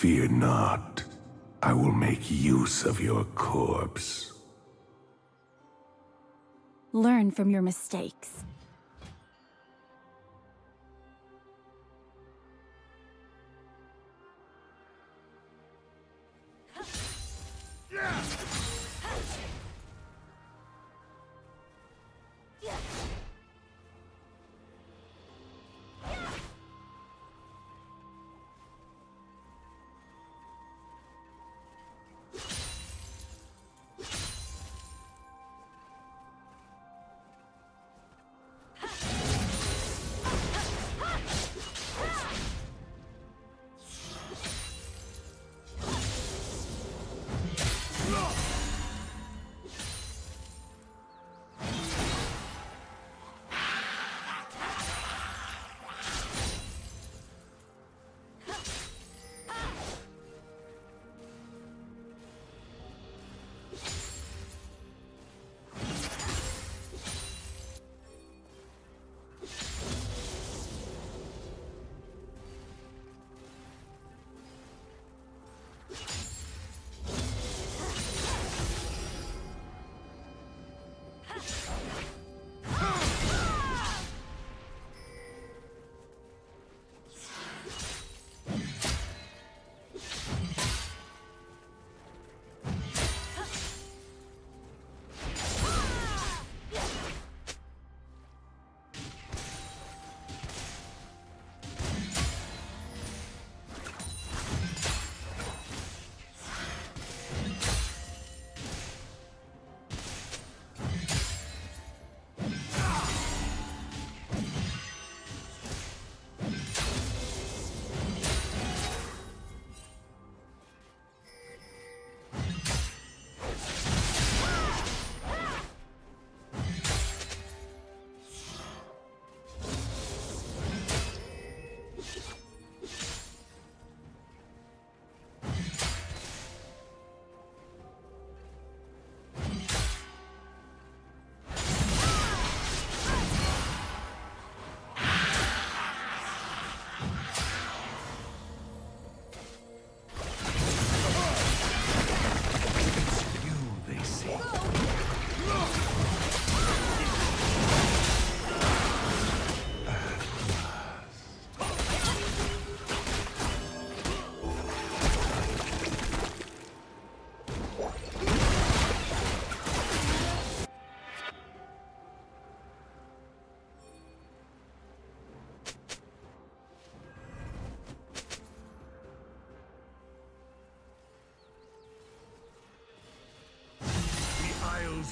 Fear not. I will make use of your corpse. Learn from your mistakes.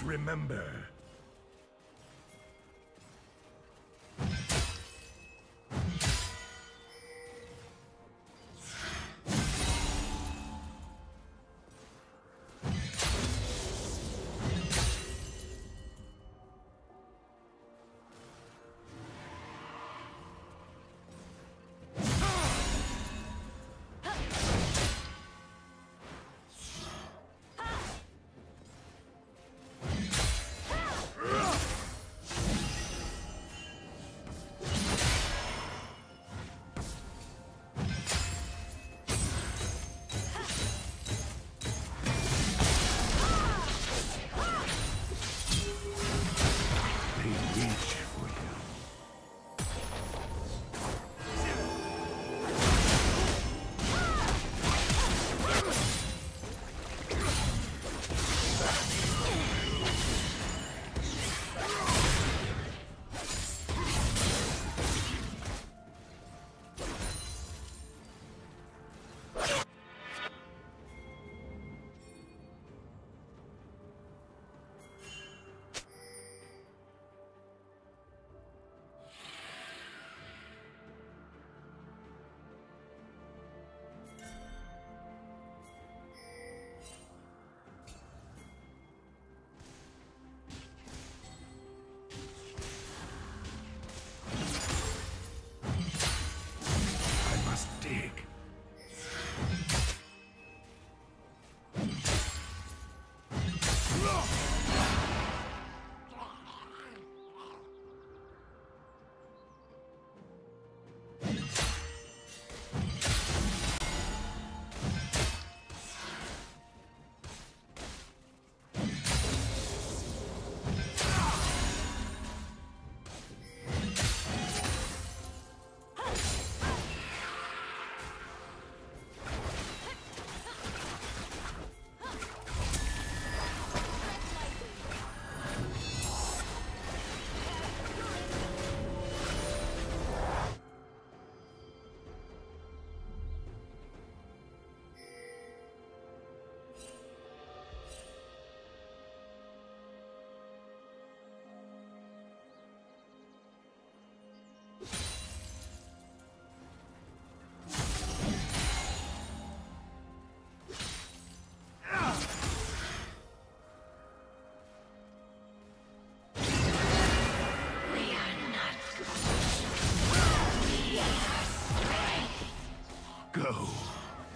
Remember.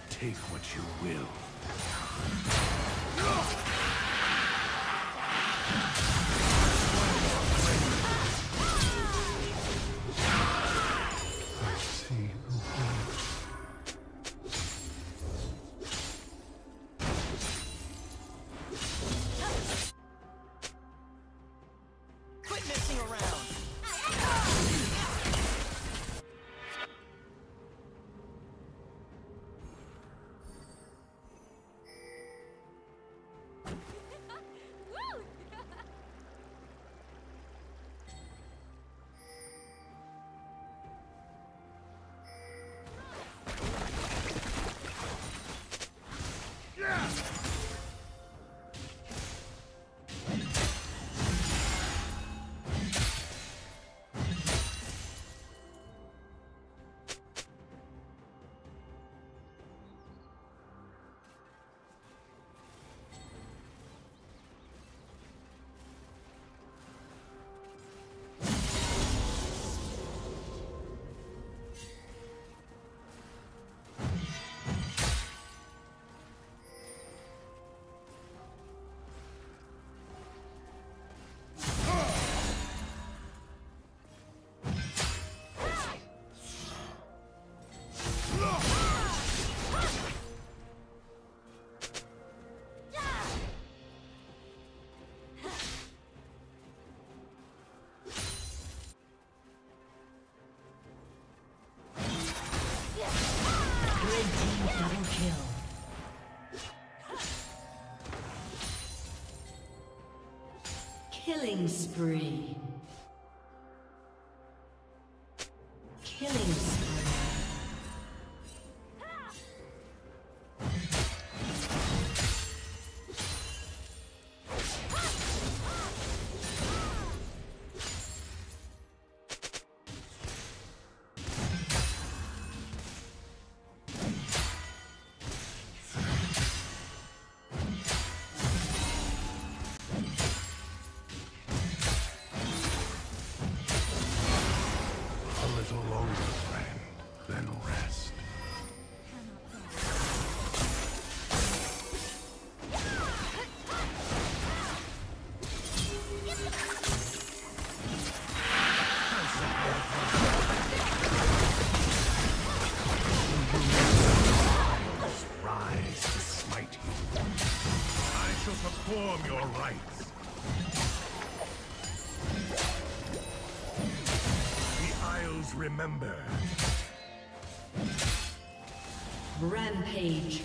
Take what you will. Killing spree. Killing spree. Perform your rights. The Isles remember. Rampage.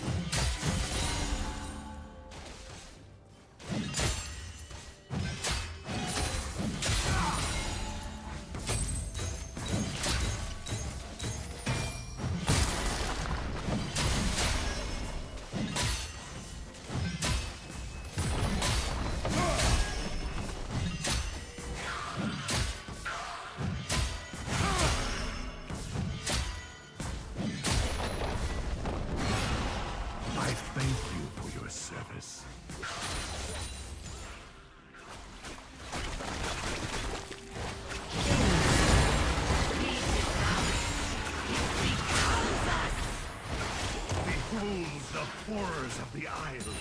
Horrors of the Isles.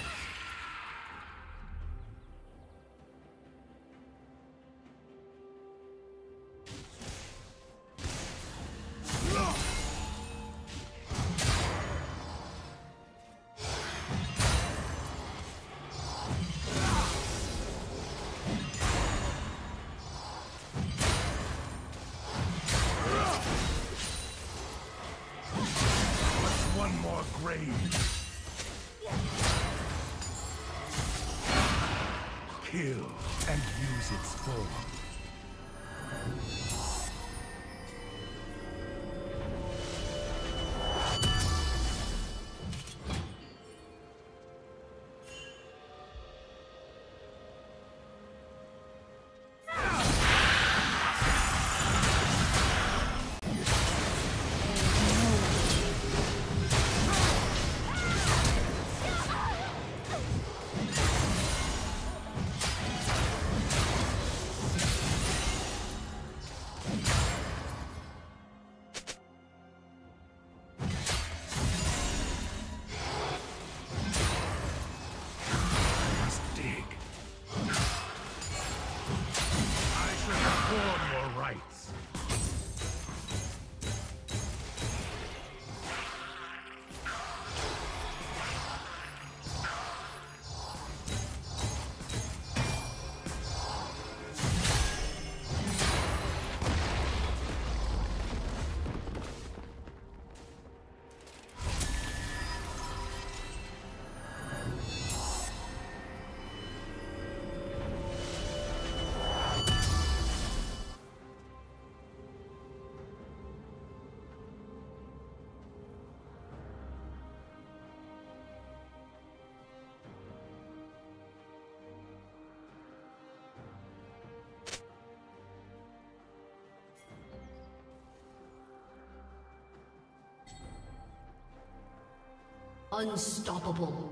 Kill and use its form. Unstoppable.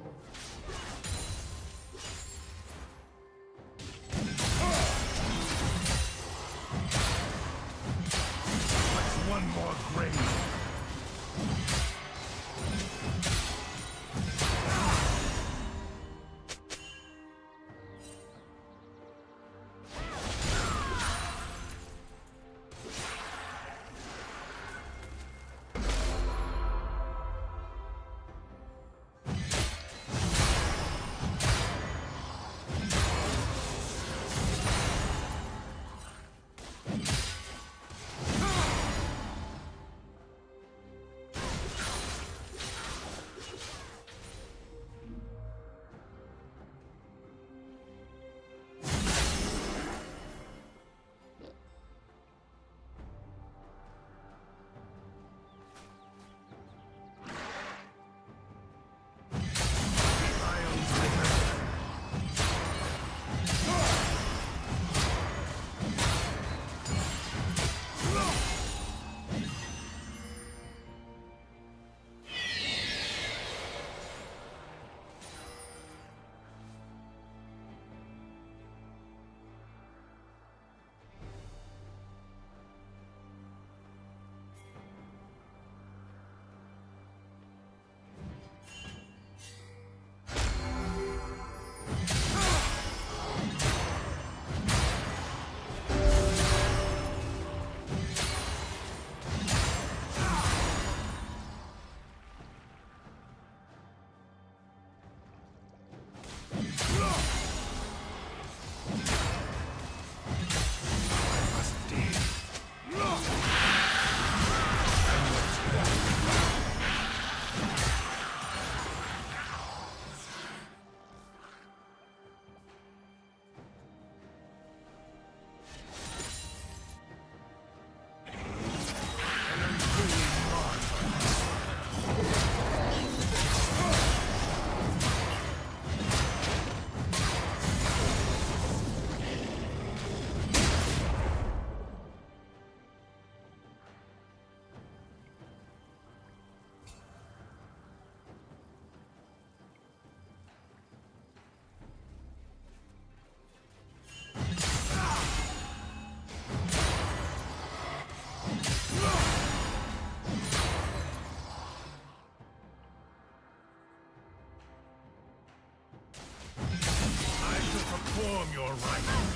All right.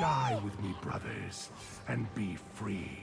Die with me, brothers, and be free.